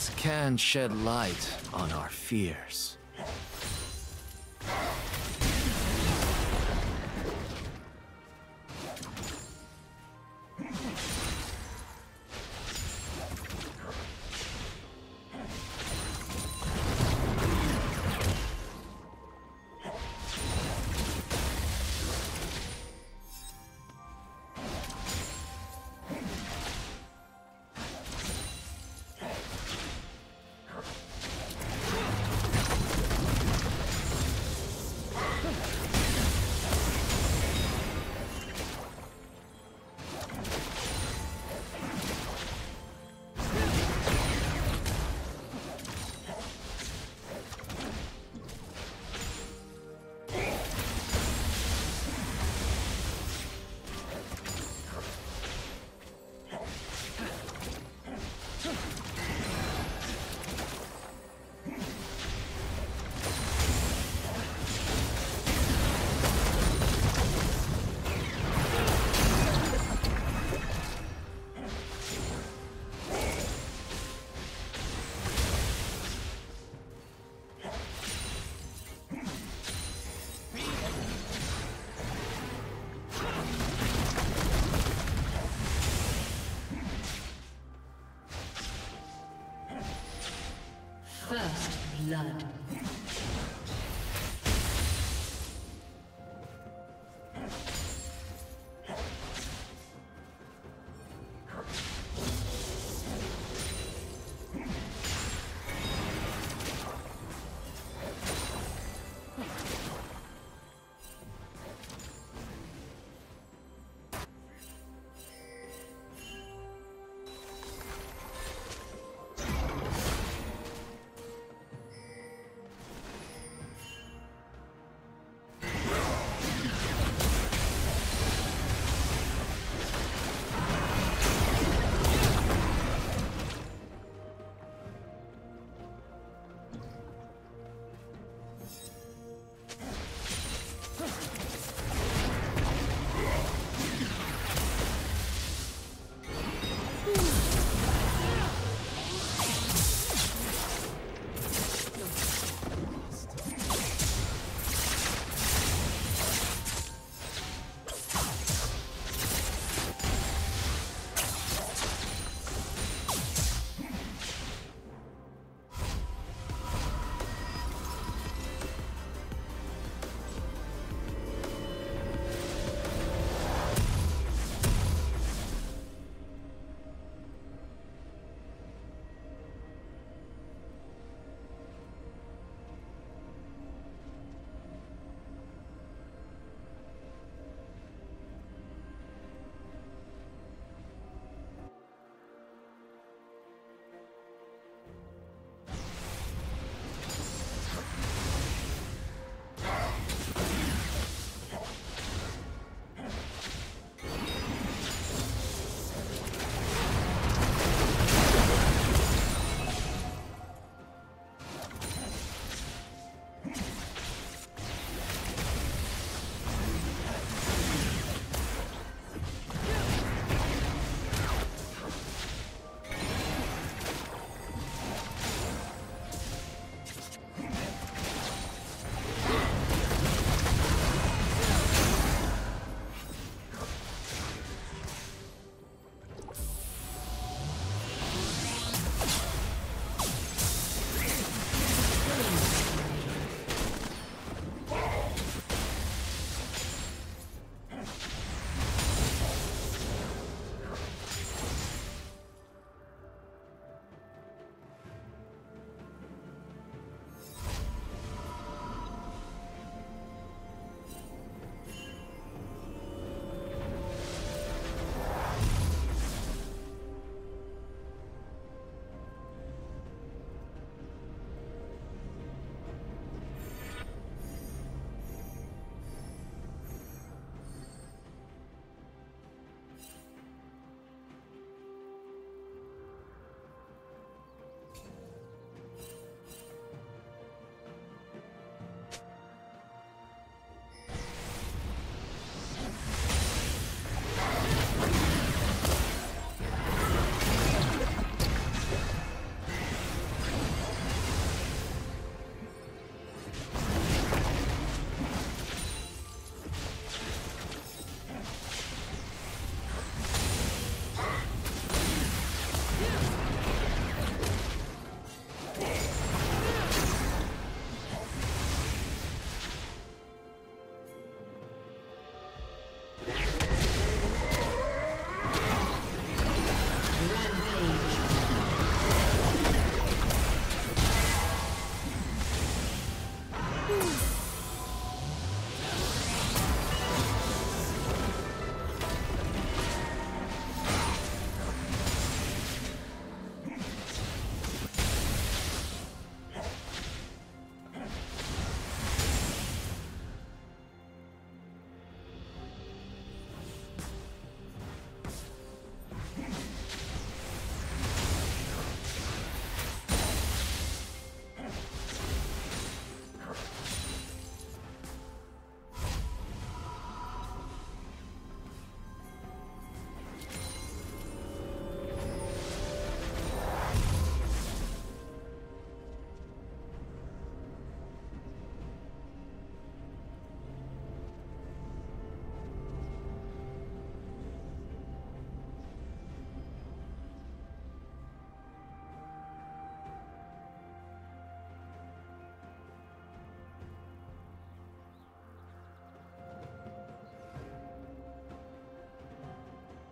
threats can shed light on our fears. First blood.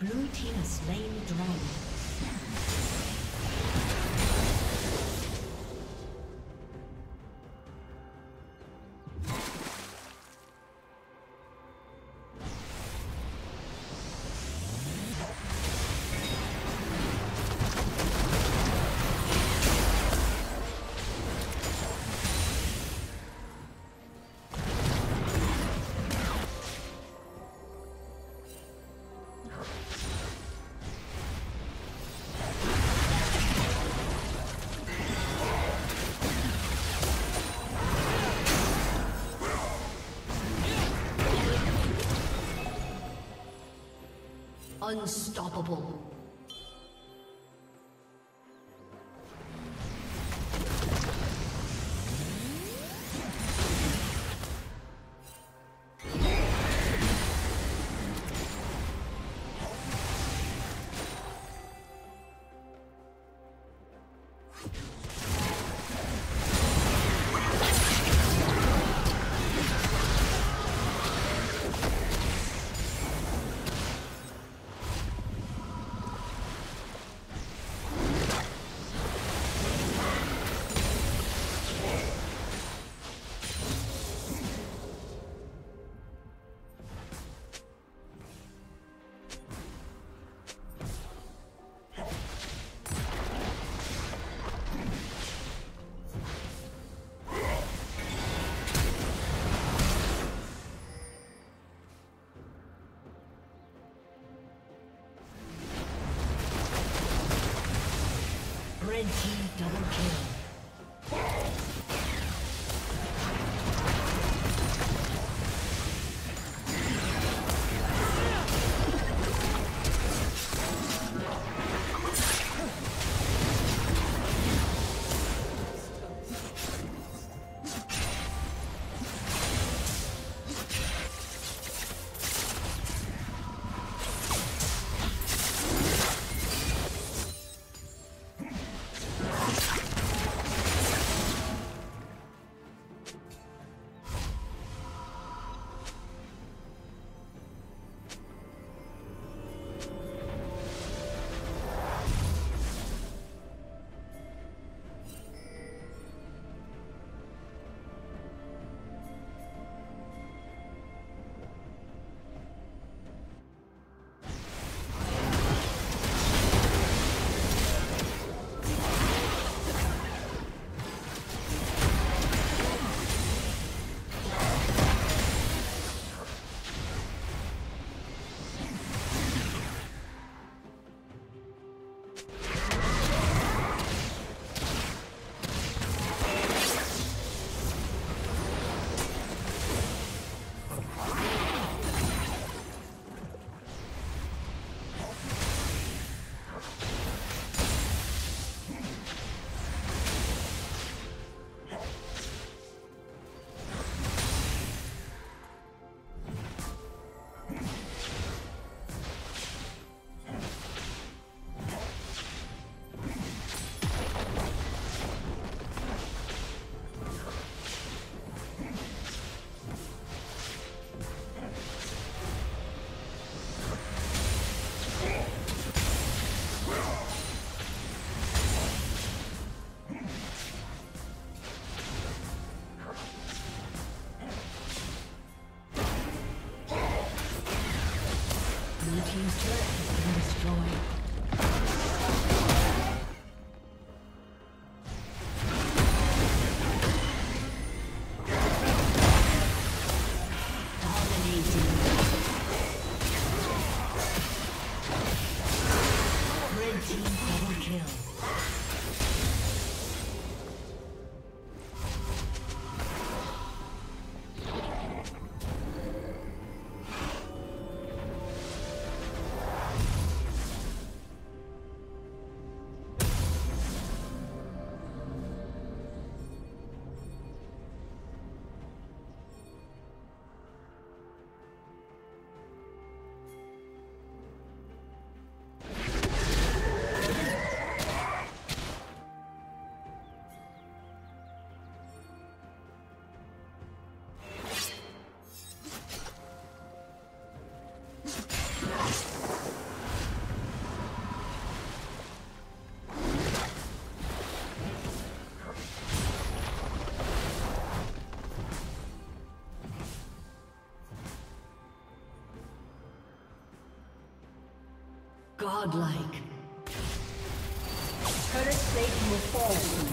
Blue team has slain the dragon. Unstoppable. Red team double kill. No. Blue team's turret has been destroyed. Godlike. Curtis Satan will fall soon.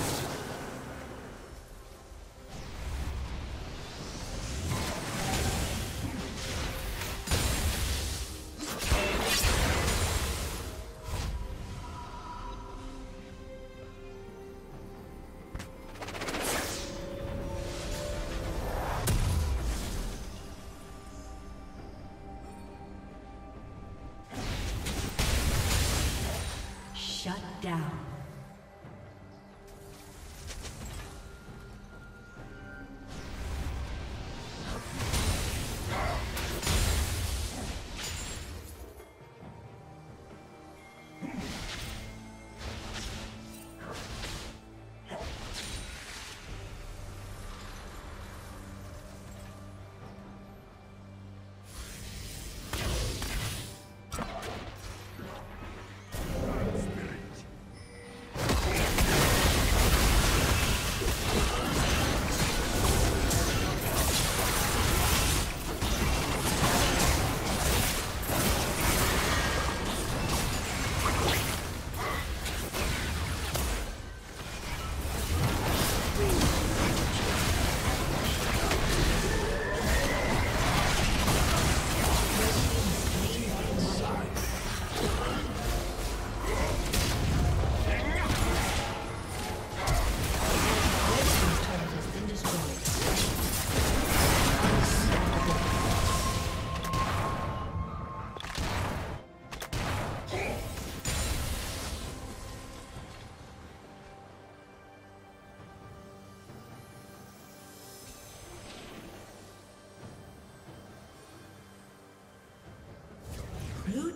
Shut down. Blue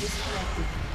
Disconnected.